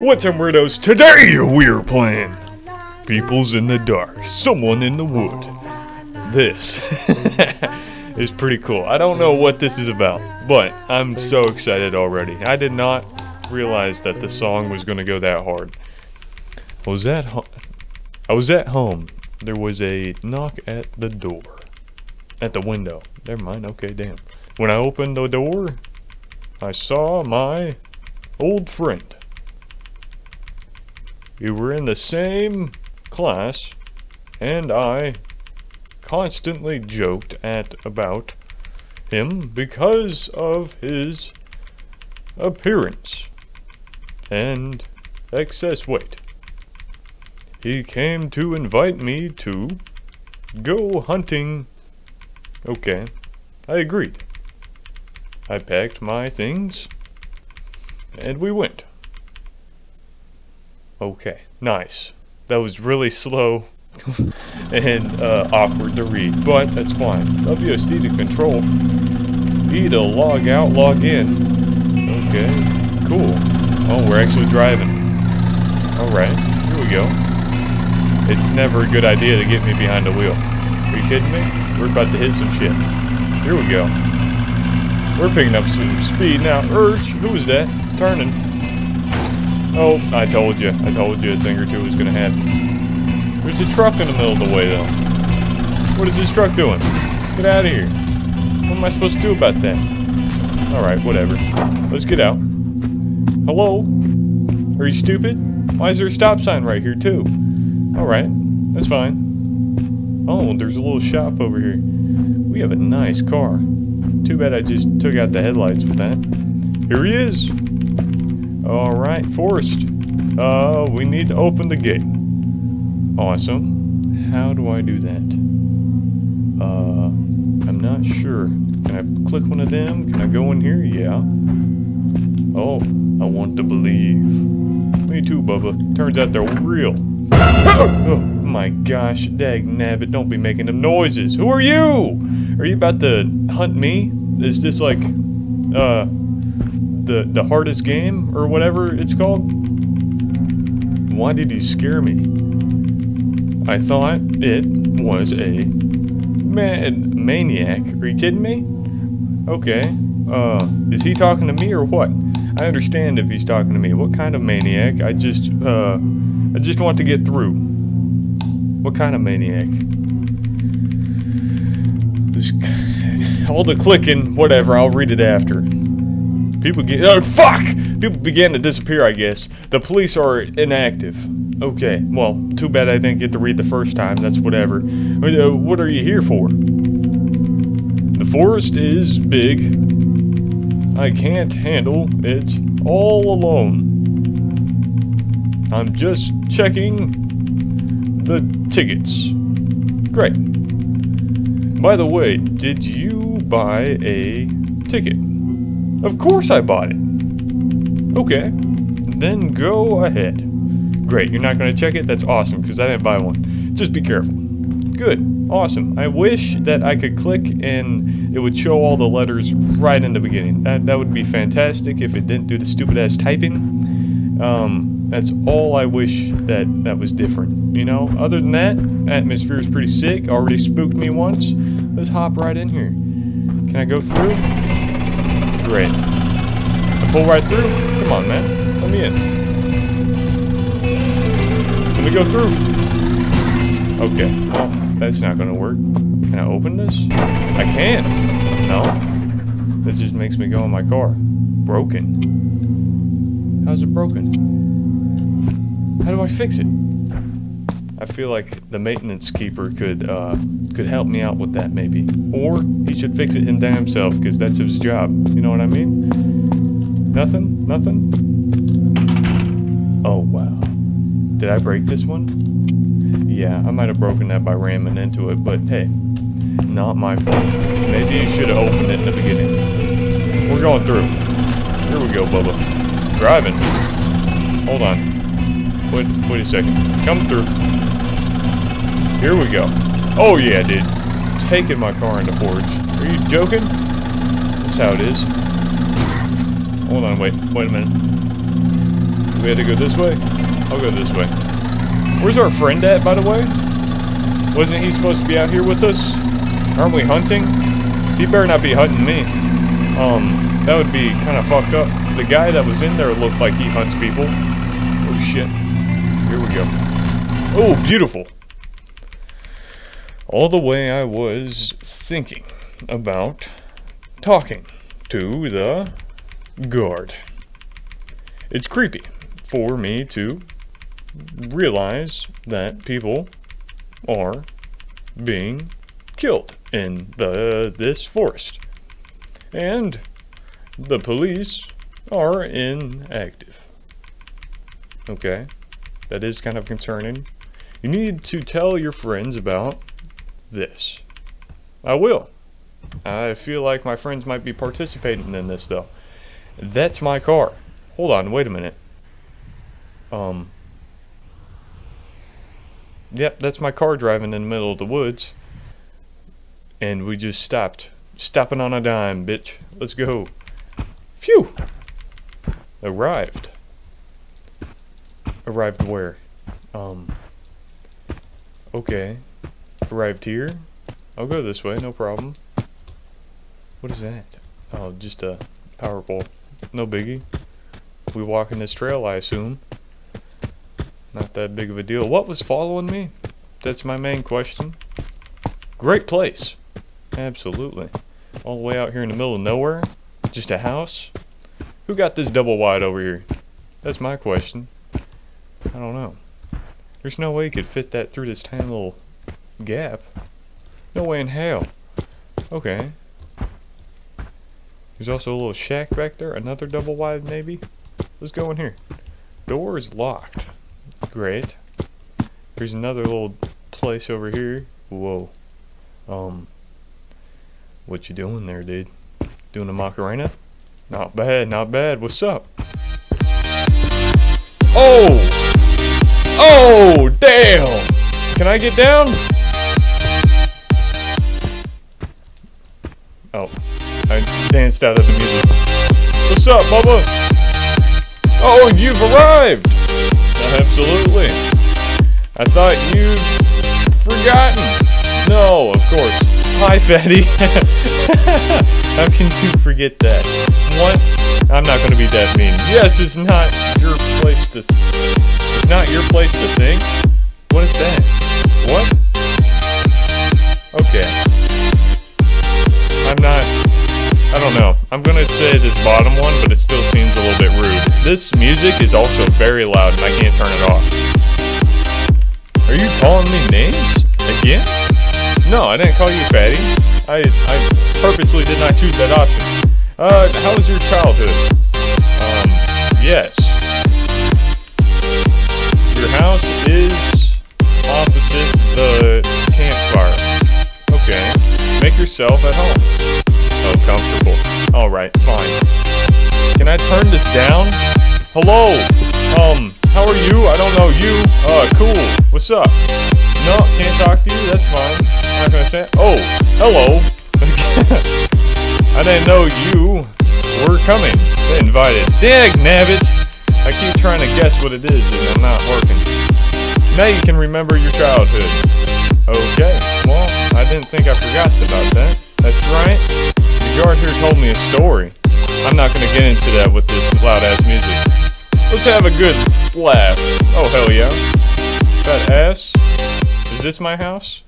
What's up, weirdos? Today we're playing People's in the Dark, Someone in the Wood. This is pretty cool. I don't know what this is about, but I'm so excited already. I did not realize that the song was going to go that hard. I was at home. There was a knock at the door. At the window. Never mind. Okay, damn. When I opened the door, I saw my old friend. We were in the same class, and I constantly joked about him because of his appearance and excess weight. He came to invite me to go hunting. Okay, I agreed. I packed my things, and we went. Okay, nice. That was really slow and awkward to read, but that's fine. WSD to control. E to log out, log in. Okay, cool. Oh, we're actually driving. Alright, here we go. It's never a good idea to get me behind the wheel. Are you kidding me? We're about to hit some shit. Here we go. We're picking up some speed now. Urge, who was that? Turning. Oh, I told you a thing or two was gonna happen. There's a truck in the middle of the way, though. What is this truck doing? Get out of here. What am I supposed to do about that? Alright, whatever. Let's get out. Hello? Are you stupid? Why is there a stop sign right here, too? Alright, that's fine. Oh, there's a little shop over here. We have a nice car. Too bad I just took out the headlights with that. Here he is. Alright, Forrest. We need to open the gate. Awesome. How do I do that? I'm not sure. Can I click one of them? Can I go in here? Yeah. Oh, I want to believe. Me too, Bubba. Turns out they're real. Oh my gosh, dagnabbit, don't be making them noises. Who are you? Are you about to hunt me? Is this like, the hardest game or whatever it's called? Why did he scare me? I thought it was a maniac. Are you kidding me? Okay. Is he talking to me or what? I understand if he's talking to me. What kind of maniac? I just want to get through. What kind of maniac? This, all the clicking, whatever, I'll read it after. People began to disappear, I guess. The police are inactive. Okay, well, too bad I didn't get to read the first time. That's whatever. What are you here for? The forest is big. I can't handle it all alone. I'm just checking the tickets. Great. By the way, did you buy a ticket? Of course I bought it. Okay. Then go ahead. Great. You're not going to check it? That's awesome, because I didn't buy one. Just be careful. Good. Awesome. I wish that I could click and it would show all the letters right in the beginning. That would be fantastic if it didn't do the stupid-ass typing. That's all I wish that was different. You know? Other than that, atmosphere is pretty sick. Already spooked me once. Let's hop right in here. Can I go through? Great. I pull right through? Come on, man. Let me in. Let me go through. Okay. Well, that's not gonna work. Can I open this? I can't. No. This just makes me go in my car. Broken. How's it broken? How do I fix it? I feel like the maintenance keeper could help me out with that, maybe. Or he should fix it himself, because that's his job. You know what I mean? Nothing? Nothing? Oh, wow. Did I break this one? Yeah, I might have broken that by ramming into it, but hey, not my fault. Maybe you should have opened it in the beginning. We're going through. Here we go, Bubba. Driving. Hold on. Wait a second. Come through. Here we go. Oh yeah, dude. Taking my car into Forge. Are you joking? That's how it is. Hold on, wait a minute. Do we have to go this way? I'll go this way. Where's our friend at, by the way? Wasn't he supposed to be out here with us? Aren't we hunting? He better not be hunting me. That would be kind of fucked up. The guy that was in there looked like he hunts people. Oh, shit. Here we go. Oh, beautiful. All the way I was thinking about talking to the guard. It's creepy for me to realize that people are being killed in this forest. And the police are inactive. Okay, that is kind of concerning. You need to tell your friends about this. I will. I feel like my friends might be participating in this, though. That's my car. Hold on, wait a minute. Yep, that's my car driving in the middle of the woods. And we just stopped. Stopping on a dime, bitch. Let's go. Phew! Arrived. Arrived where? Okay. Arrived here. I'll go this way, no problem. What is that? Oh, just a power pole. No biggie. We walk in this trail, I assume. Not that big of a deal. What was following me? That's my main question. Great place. Absolutely. All the way out here in the middle of nowhere. Just a house. Who got this double wide over here? That's my question. I don't know. There's no way you could fit that through this tiny little gap. No way in hell. Okay. There's also a little shack back there. Another double wide maybe? Let's go in here. Door is locked. Great. There's another little place over here. Whoa. What you doing there, dude? Doing a Macarena? Not bad, not bad. What's up? Oh! Oh, damn! Can I get down? Oh. I danced out of the music. What's up, Bubba? Oh, you've arrived! Absolutely. I thought you'd forgotten. No, of course. Hi, fatty. How can you forget that? What? I'm not going to be that mean. Yes, it's not your place to... It's not your place to think? What is that? What? Okay. I'm not... I don't know. I'm gonna say this bottom one, but it still seems a little bit rude. This music is also very loud and I can't turn it off. Are you calling me names? Again? No, I didn't call you fatty. I purposely did not choose that option. How was your childhood? Yes. Your house is opposite the campfire. Okay. Make yourself at home. Oh, comfortable. Alright, fine. Can I turn this down? Hello! How are you? I don't know you. Cool. What's up? No, can't talk to you. That's fine. Not gonna say. Oh, hello. I didn't know you were coming. They invited. Dag nabbit! I keep trying to guess what it is and I'm not working. Now you can remember your childhood. Okay. Well, I didn't think I forgot about that. That's right. The guard here told me a story. I'm not going to get into that with this loud-ass music. Let's have a good laugh. Oh, hell yeah. Fat ass. Is this my house?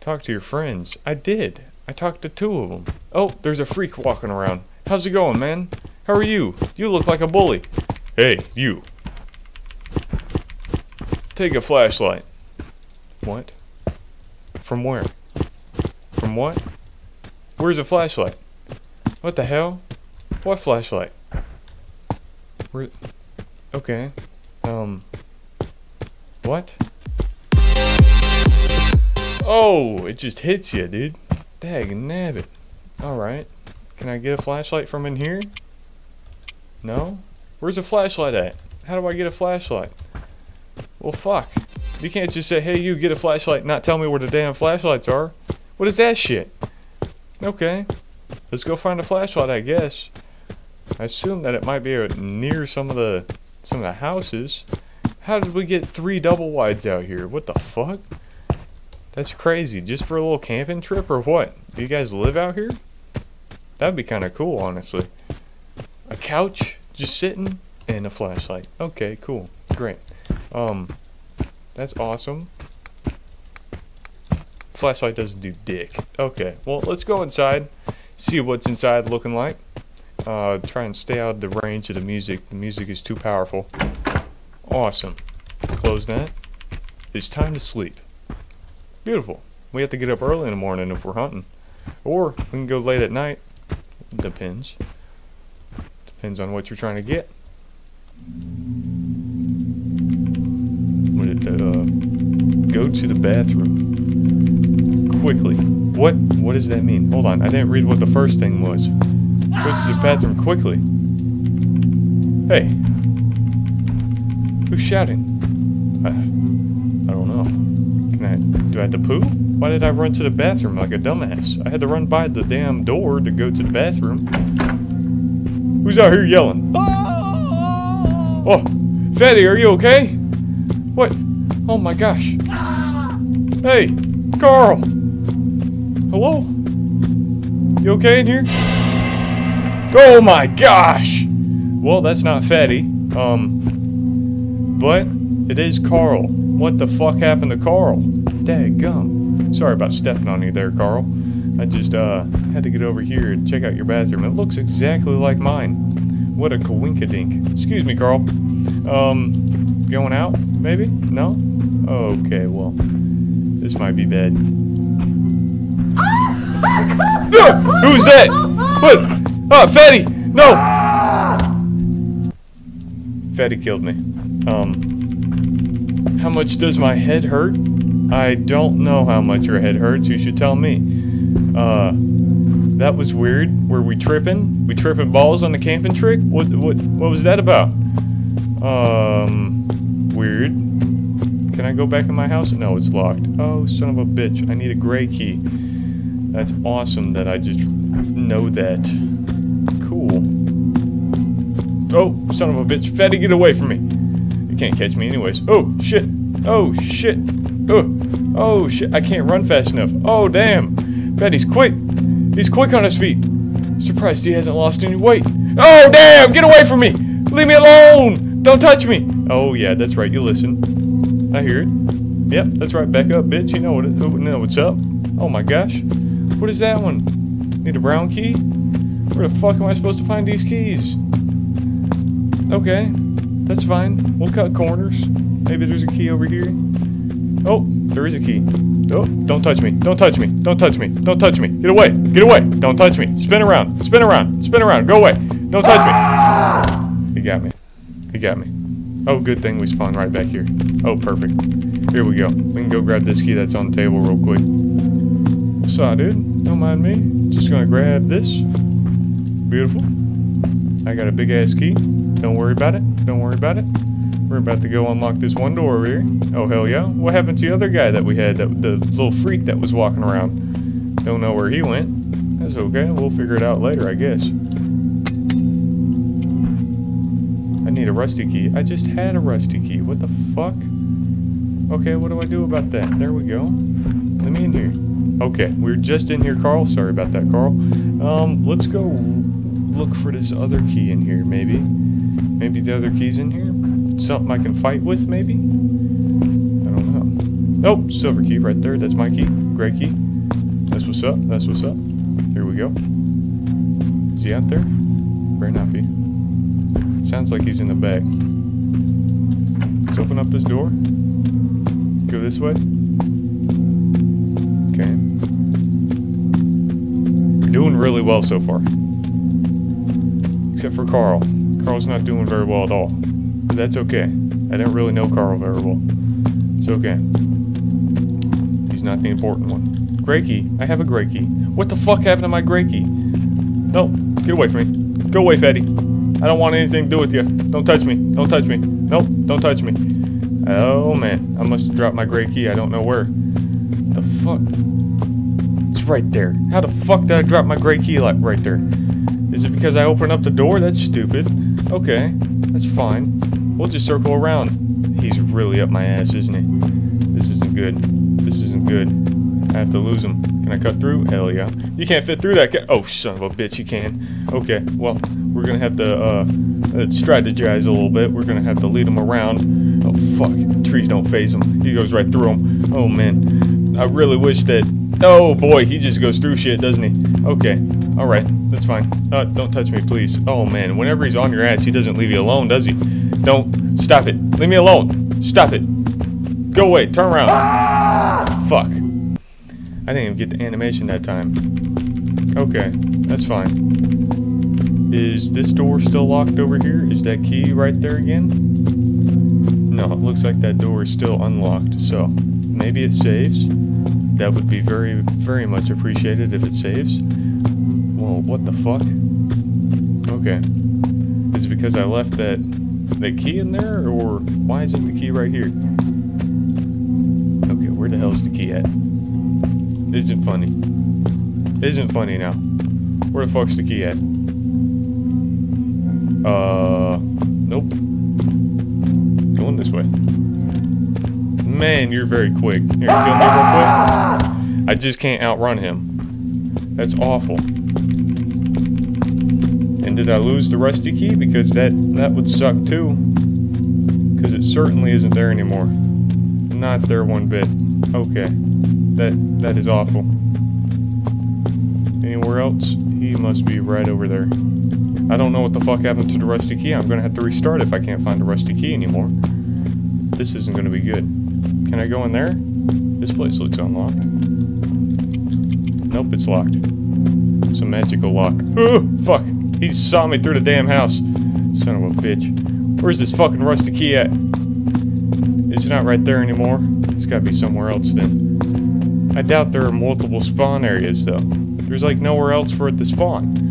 Talk to your friends. I did. I talked to two of them. Oh, there's a freak walking around. How's it going, man? How are you? You look like a bully. Hey, you. Take a flashlight. What? From where? From what? Where's the flashlight? What the hell? What flashlight? Where? Okay. What? Oh, it just hits you, dude. Dag nabbit. Alright. Can I get a flashlight from in here? No? Where's the flashlight at? How do I get a flashlight? Well, fuck. You can't just say, hey, you get a flashlight and not tell me where the damn flashlights are. What is that shit? Okay, let's go find a flashlight, I guess. I assume that it might be near some of the some of the houses. How did we get 3 double wides out here? What the fuck? That's crazy. Just for a little camping trip or what? Do you guys live out here? That'd be kind of cool, honestly. A couch, just sitting, and a flashlight. Okay, cool. Great. That's awesome. Flashlight doesn't do dick. Okay, well, let's go inside, see what's inside looking like. Try and stay out of the range of the music. The music is too powerful. Awesome. Close that. It's time to sleep. Beautiful. We have to get up early in the morning if we're hunting. Or we can go late at night. Depends. Depends on what you're trying to get. Go to the bathroom. Quickly. What does that mean? Hold on. I didn't read what the first thing was. Go to the bathroom quickly. Hey. Who's shouting? I don't know. Do I have to poo? Why did I run to the bathroom like a dumbass? I had to run by the damn door to go to the bathroom. Who's out here yelling? Oh, Fatty, are you okay? What? Oh my gosh. Hey, Carl. Hello? You okay in here? Oh my gosh. Well, that's not Fatty. But it is Carl. What the fuck happened to Carl? Dadgum. Sorry about stepping on you there, Carl. I just had to get over here and check out your bathroom. It looks exactly like mine. What a coinkadink. Excuse me, Carl. Going out? Maybe? No? Okay, well, this might be bad. Who's that? What? Oh, Fatty! No! Fatty killed me. How much does my head hurt? I don't know how much your head hurts. You should tell me. That was weird. Were we tripping? We tripping balls on the camping trick? What was that about? Weird. Can I go back in my house? No, it's locked. Oh, son of a bitch. I need a gray key. That's awesome that I just know that. Cool. Oh, son of a bitch. Fatty, get away from me. Can't catch me anyways. Oh shit. Oh shit. Oh. Oh shit. I can't run fast enough. Oh damn. Fatty's quick. He's quick on his feet. Surprised he hasn't lost any weight. Oh damn. Get away from me. Leave me alone. Don't touch me. Oh yeah, that's right. You listen. I hear it. Yep, that's right. Back up, bitch. You know what it, what's up. Oh my gosh. What is that one? Need a brown key? Where the fuck am I supposed to find these keys? Okay. That's fine. We'll cut corners. Maybe there's a key over here. Oh, there is a key. Oh, don't touch me. Don't touch me. Don't touch me. Don't touch me. Get away. Get away. Don't touch me. Spin around. Spin around. Spin around. Go away. Don't touch me. He got me. He got me. Oh, good thing we spawned right back here. Oh, perfect. Here we go. We can go grab this key that's on the table real quick. What's up, dude? Don't mind me. Just gonna grab this. Beautiful. I got a big-ass key. Don't worry about it. Don't worry about it. We're about to go unlock this one door over here. Oh, hell yeah. What happened to the other guy that we had? The little freak that was walking around. Don't know where he went. That's okay. We'll figure it out later, I guess. I need a rusty key. I just had a rusty key. What the fuck? Okay, what do I do about that? There we go. Let me in here. Okay, we were just in here, Carl. Sorry about that, Carl. Let's go look for this other key in here, maybe. Maybe the other key's in here? Something I can fight with, maybe? I don't know. Oh, silver key right there. That's my key. Gray key. That's what's up. That's what's up. Here we go. Is he out there? Better not be. Sounds like he's in the back. Let's open up this door. Go this way. Okay. We're doing really well so far. Except for Carl. Carl's not doing very well at all. But that's okay. I don't really know Carl very well. It's okay. He's not the important one. Gray key. I have a gray key. What the fuck happened to my gray key? No. Get away from me. Go away, Fatty. I don't want anything to do with you. Don't touch me. Don't touch me. Nope. Don't touch me. Oh, man. I must have dropped my gray key. I don't know where. The fuck? It's right there. How the fuck did I drop my gray key like right there? Is it because I opened up the door? That's stupid. Okay, that's fine. We'll just circle around. He's really up my ass, isn't he? This isn't good. This isn't good. I have to lose him. Can I cut through? Hell yeah. You can't fit through that. Oh, son of a bitch, you can. Okay, well, we're going to have to strategize a little bit. We're going to have to lead him around. Oh, fuck. Trees don't phase him. He goes right through them. Oh, man. I really wish that... Oh, boy, he just goes through shit, doesn't he? Okay. All right. That's fine. Don't touch me, please. Oh, man. Whenever he's on your ass, he doesn't leave you alone, does he? Don't. Stop it. Leave me alone. Stop it. Go away. Turn around. Ah! Fuck. I didn't even get the animation that time. Okay. That's fine. Is this door still locked over here? Is that key right there again? No, it looks like that door is still unlocked, so maybe it saves. That would be very, very much appreciated if it saves. Whoa, what the fuck? Okay. Is it because I left that key in there, or why isn't the key right here? Okay, where the hell is the key at? Isn't funny. Isn't funny now. Where the fuck's the key at? Nope. Going this way. Man, you're very quick. Here, you kill me real quick. I just can't outrun him. That's awful. And did I lose the rusty key? Because that would suck too. Because it certainly isn't there anymore. Not there one bit. Okay. That is awful. Anywhere else? He must be right over there. I don't know what the fuck happened to the rusty key. I'm going to have to restart if I can't find a rusty key anymore. This isn't going to be good. Can I go in there? This place looks unlocked. Nope, it's locked. It's a magical lock. Ooh, fuck! He saw me through the damn house. Son of a bitch. Where's this fucking rusty key at? It's not right there anymore. It's gotta be somewhere else then. I doubt there are multiple spawn areas though. There's like nowhere else for it to spawn.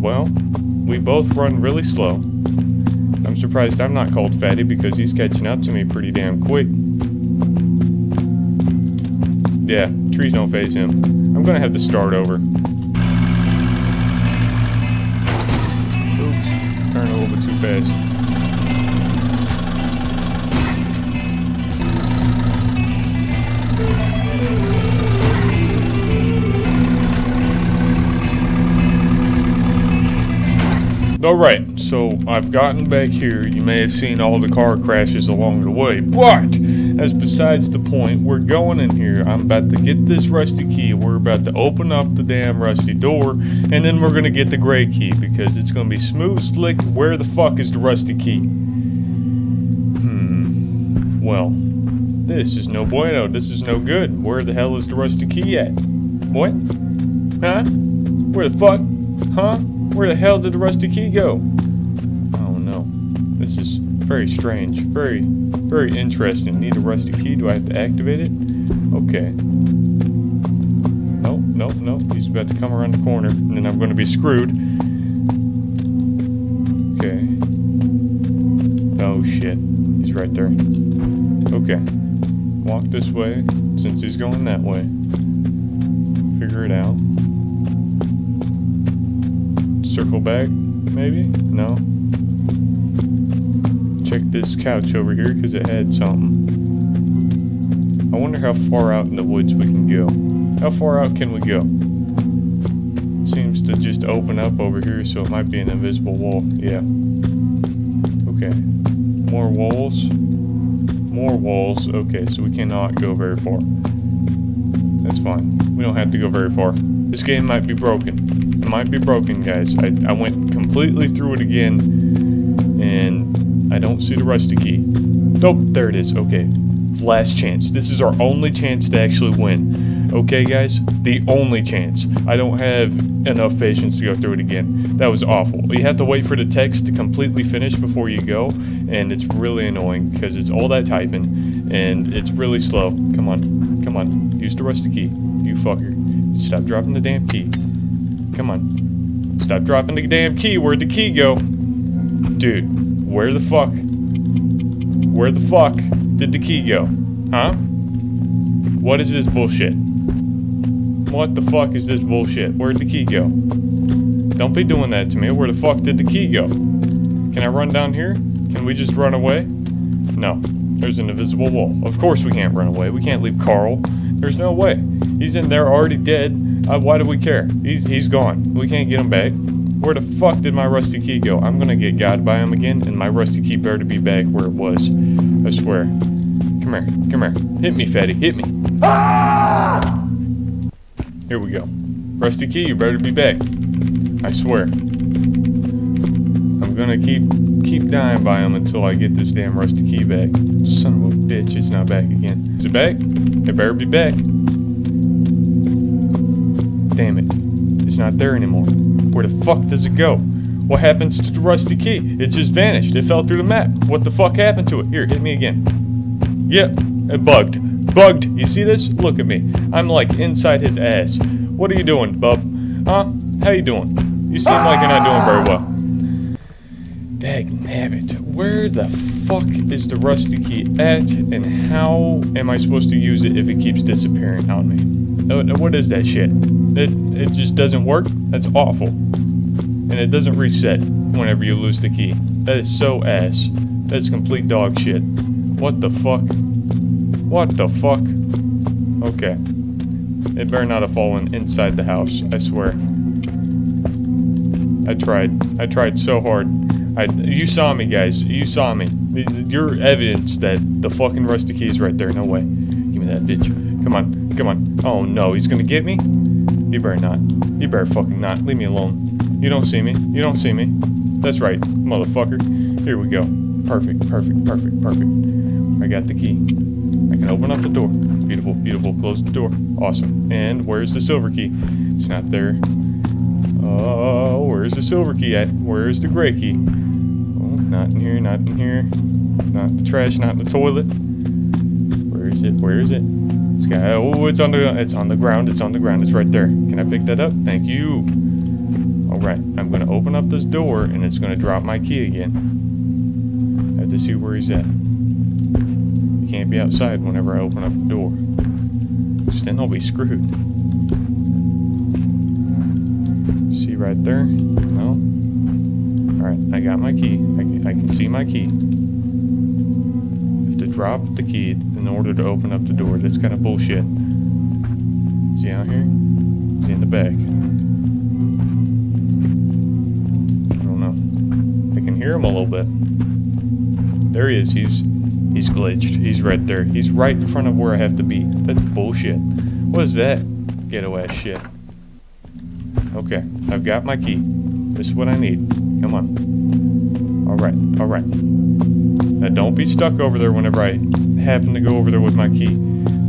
Well, we both run really slow. I'm surprised I'm not called Fatty because he's catching up to me pretty damn quick. Yeah, trees don't phase him. I'm gonna have to start over. Oops, turn a little bit too fast. Alright, so I've gotten back here. You may have seen all the car crashes along the way, but that's besides the point. We're going in here. I'm about to get this rusty key. We're about to open up the damn rusty door, and then we're going to get the gray key because it's going to be smooth, slick. Where the fuck is the rusty key? Well, this is no bueno. This is no good. Where the hell is the rusty key at? What? Huh? Where the fuck? Huh? Where the hell did the rusty key go? Oh no. This is very strange. Very, very interesting. Need a rusty key? Do I have to activate it? Okay. Nope, nope, nope. He's about to come around the corner and then I'm going to be screwed. Okay. Oh shit. He's right there. Okay. Walk this way since he's going that way. Figure it out. Circle back, maybe? No. Check this couch over here, because it had something. I wonder how far out in the woods we can go. How far out can we go? It seems to just open up over here, so it might be an invisible wall. Yeah. Okay. More walls. More walls. Okay, so we cannot go very far. That's fine. We don't have to go very far. This game might be broken. It might be broken, guys. I went completely through it again, and I don't see the rusty key. Nope, there it is. Okay, last chance. This is our only chance to actually win. Okay, guys? The only chance. I don't have enough patience to go through it again. That was awful. You have to wait for the text to completely finish before you go, and it's really annoying because it's all that typing, and it's really slow. Come on. Come on. Use the rusty key. You fucker. Stop dropping the damn key. Come on. Stop dropping the damn key. Where'd the key go? Dude, where the fuck? Where the fuck did the key go? Huh? What is this bullshit? What the fuck is this bullshit? Where'd the key go? Don't be doing that to me. Where the fuck did the key go? Can I run down here? Can we just run away? No. There's an invisible wall. Of course we can't run away. We can't leave Carl. There's no way. He's in there already dead. Why do we care? He's gone. We can't get him back. Where the fuck did my rusty key go? I'm gonna get gouged by him again, and my rusty key better to be back where it was. I swear. Come here. Hit me, fatty. Hit me. Ah! Here we go. Rusty key, you better be back. I swear. I'm gonna keep dying by him until I get this damn rusty key back. Son of a bitch, it's not back again. Is it back? It better be back. Damn it. It's not there anymore. Where the fuck does it go? What happens to the rusty key? It just vanished. It fell through the map. What the fuck happened to it? Here, hit me again. Yep, it bugged. Bugged. You see this? Look at me. I'm like inside his ass. What are you doing, bub? Huh? How you doing? You seem like you're not doing very well. Dagnabbit. Where the fuck is the rusty key at, and how am I supposed to use it if it keeps disappearing on me? What is that shit? It just doesn't work? That's awful. And it doesn't reset whenever you lose the key. That is so ass. That's complete dog shit. What the fuck? What the fuck? Okay. It better not have fallen inside the house, I swear. I tried so hard. You saw me, guys. You saw me. You're evidence that the fucking rusty key is right there. No way. Give me that bitch. Come on. Come on. Oh, no. He's gonna get me? You better not. You better fucking not. Leave me alone. You don't see me. You don't see me. That's right, motherfucker. Here we go. Perfect. I got the key. I can open up the door. Beautiful. Close the door. Awesome. And where's the silver key? It's not there. Oh, where's the silver key at? Where's the gray key? Oh, not in here, not in here. Not in the trash, not in the toilet. Where is it? Where is it? It's got, oh, it's on the ground. It's right there. Can I pick that up? Thank you. Alright, I'm going to open up this door, and it's going to drop my key again. I have to see where he's at. He can't be outside whenever I open up the door. Because then I'll be screwed. Right there. No. Alright, I got my key. I can see my key. I have to drop the key in order to open up the door. That's kind of bullshit. Is he out here? Is he in the back? I don't know. I can hear him a little bit. There he is. He's glitched. He's right there. He's right in front of where I have to be. That's bullshit. What is that? Ghetto ass shit. Okay, I've got my key. This is what I need. Come on. Alright. Now don't be stuck over there whenever I happen to go over there with my key.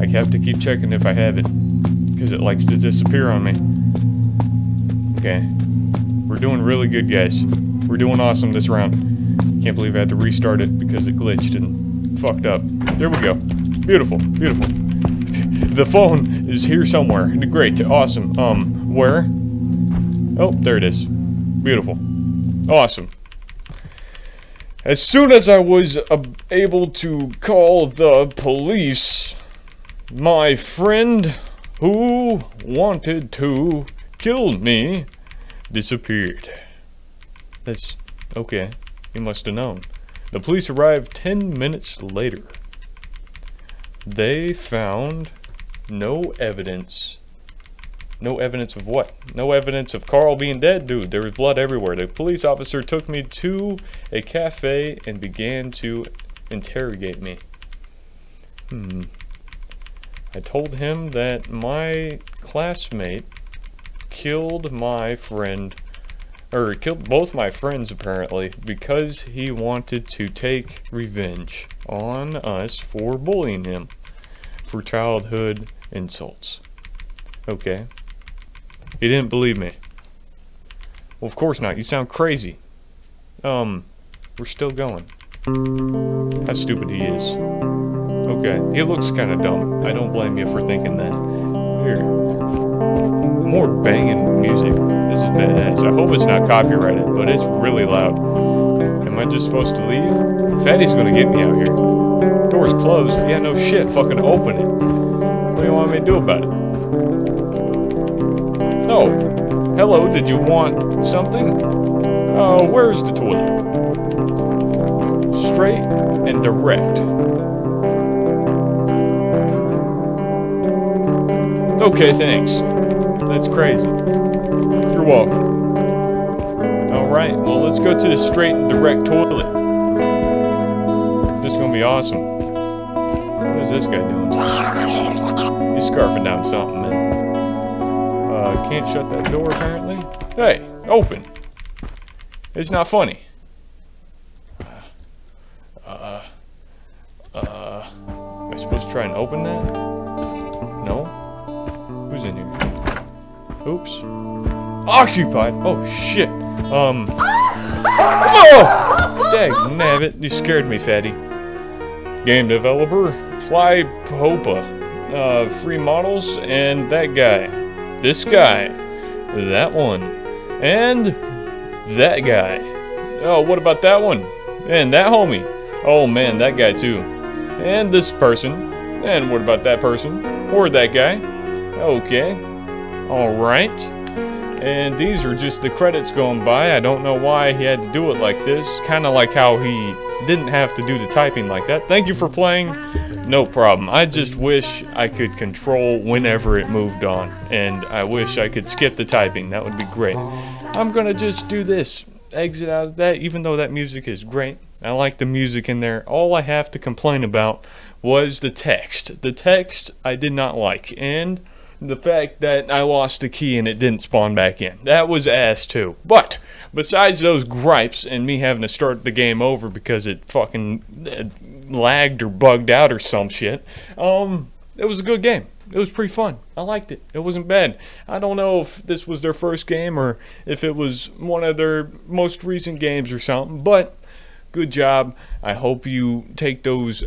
I have to keep checking if I have it, because it likes to disappear on me. Okay. We're doing really good, guys. We're doing awesome this round. Can't believe I had to restart it because it glitched and fucked up. There we go. Beautiful. The phone is here somewhere. Great. Awesome. Where? Oh, there it is. Beautiful. Awesome. As soon as I was able to call the police, my friend who wanted to kill me disappeared. That's okay. You must have known. The police arrived 10 minutes later. They found no evidence. No evidence of what? No evidence of Carl being dead? Dude, there was blood everywhere. The police officer took me to a cafe and began to interrogate me. I told him that my classmate killed my friend, or killed both my friends apparently, because he wanted to take revenge on us for bullying him for childhood insults. Okay. He didn't believe me. Well, of course not. You sound crazy. We're still going. How stupid he is. Okay. He looks kind of dumb. I don't blame you for thinking that. Here. More banging music. This is badass. I hope it's not copyrighted, but it's really loud. Am I just supposed to leave? Fatty's gonna get me out here. Door's closed. Yeah, no shit. Fucking open it. What do you want me to do about it? Oh, hello, did you want something? Oh, where's the toilet? straight and direct. Okay, thanks. That's crazy. You're welcome. Alright, well, let's go to the straight and direct toilet. This is gonna be awesome. What is this guy doing? He's scarfing down something, man. Can't shut that door, apparently. Hey, open. It's not funny. Am I supposed to try and open that? No? Who's in here? Oops. Occupied! Oh, shit. Oh! Dag nabbit, you scared me, fatty. Game developer, Flypopa. Free models, and that guy. This guy. That one. And that guy. Oh, what about that one? And that homie. Oh man, that guy too. And this person. And what about that person? Or that guy. Okay. Alright. And these are just the credits going by. I don't know why he had to do it like this. Kind of like how he didn't have to do the typing like that. Thank you for playing. No problem. I just wish I could control whenever it moved on. And I wish I could skip the typing. That would be great. I'm gonna just do this. Exit out of that, even though that music is great. I like the music in there. All I have to complain about was the text. The text I did not like, and the fact that I lost the key and it didn't spawn back in. That was ass too. But besides those gripes and me having to start the game over because it fucking lagged or bugged out or some shit, it was a good game. It was pretty fun. I liked it. It wasn't bad. I don't know if this was their first game or if it was one of their most recent games or something, but good job. I hope you take those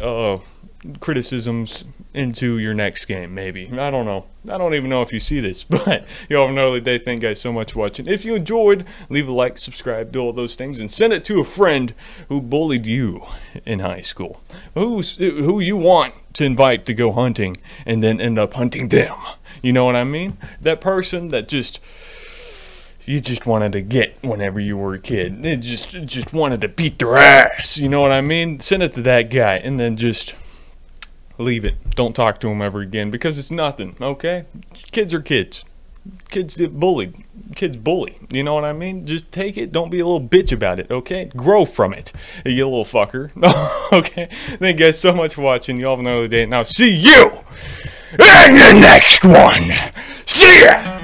criticisms into your next game, maybe. I don't know. I don't even know if you see this, but you have an early day. Thank you guys so much for watching. If you enjoyed, leave a like, subscribe, do all those things, and send it to a friend who bullied you in high school. Who you want to invite to go hunting and then end up hunting them. You know what I mean? That person that just... you just wanted to get whenever you were a kid. It just wanted to beat their ass. You know what I mean? Send it to that guy and then just leave it. Don't talk to him ever again because it's nothing, okay? Kids are kids. Kids get bullied. Kids bully. You know what I mean? Just take it. Don't be a little bitch about it, okay? Grow from it, you little fucker. Okay? Thank you guys so much for watching. You all have another day, and I'll see you in the next one. See ya!